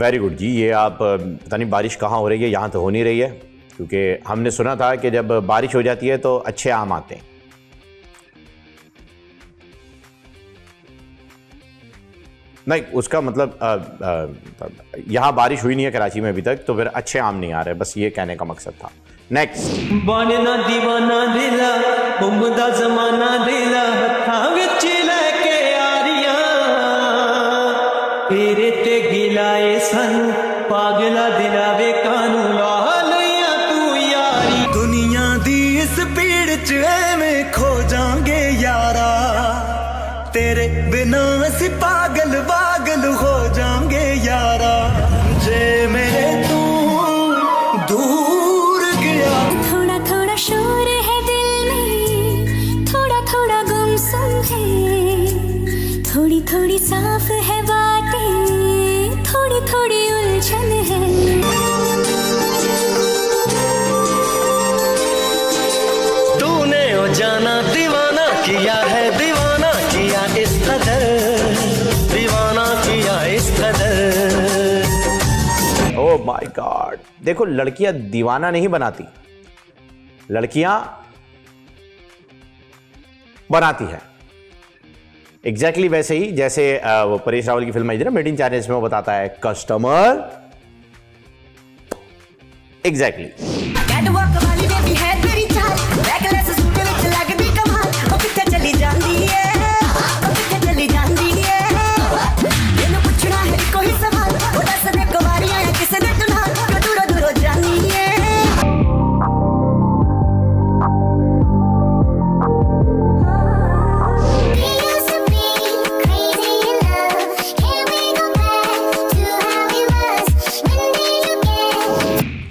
Very good जी। ये आप पता नहीं बारिश कहाँ हो रही है, यहाँ तो हो नहीं रही है, क्योंकि हमने सुना था कि जब बारिश हो जाती है तो अच्छे आम आते हैं। नहीं, उसका मतलब यहाँ बारिश हुई नहीं है कराची में अभी तक, तो फिर अच्छे आम नहीं आ रहे, बस ये कहने का मकसद था। नेक्स्ट, बानना दीवाना दिला मुमदा जमाना दिला हत्थां विच लेके आरियां तेरे ते गिलाए सन पागला दिलावे कानू ला लैया तू यारी दुनिया दी इस भीड़ च एवें खो जांगे यारा तेरे बिना असी पागल पागल हो जाएंगे यारा जे मेरे तू दूर गया। थोड़ा थोड़ा शोर है दिल में, थोड़ा थोड़ा गुमसुम है, थोड़ी थोड़ी साफ है बातें, थोड़ी थोड़ी उलझन है। माय गॉड, देखो लड़कियां दीवाना नहीं बनाती, लड़कियां बनाती है। एग्जैक्टली वैसे ही जैसे वो परेश रावल की फिल्म आई थी ना मेड इन चाइना, इसमें वो बताता है कस्टमर।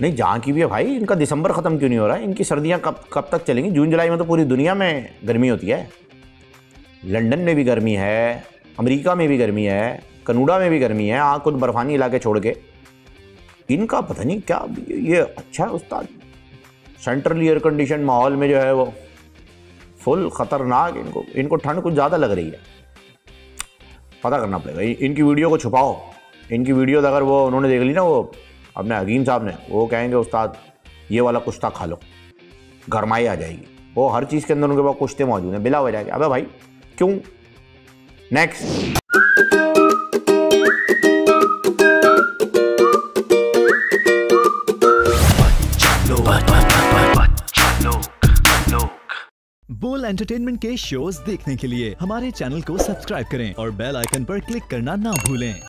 नहीं, जहाँ की भी है भाई, इनका दिसंबर ख़त्म क्यों नहीं हो रहा है? इनकी सर्दियाँ कब तक चलेंगी? जून जुलाई में तो पूरी दुनिया में गर्मी होती है। लंदन में भी गर्मी है, अमेरिका में भी गर्मी है, कनाडा में भी गर्मी है, हाँ कुछ बर्फानी इलाके छोड़ के। इनका पता नहीं क्या, ये अच्छा है उस्ताद। सेंट्रली एयर कंडीशन माहौल में जो है वो फुल ख़तरनाक। इनको ठंड कुछ ज़्यादा लग रही है, पता करना पड़ेगा। इनकी वीडियो को छुपाओ, इनकी वीडियो अगर वो उन्होंने देख ली ना, वो अपने हकीम साहब ने, वो कहेंगे उस्ताद ये वाला कुश्ता खा लो गरमाई आ जाएगी। वो हर चीज़ के अंदर उनके पास कुश्ते मौजूद हैं बिला वजह के। अबे भाई क्यों? नेक्स्ट, बोल एंटरटेनमेंट के शोज देखने के लिए हमारे चैनल को सब्सक्राइब करें और बेल आइकन पर क्लिक करना ना भूलें।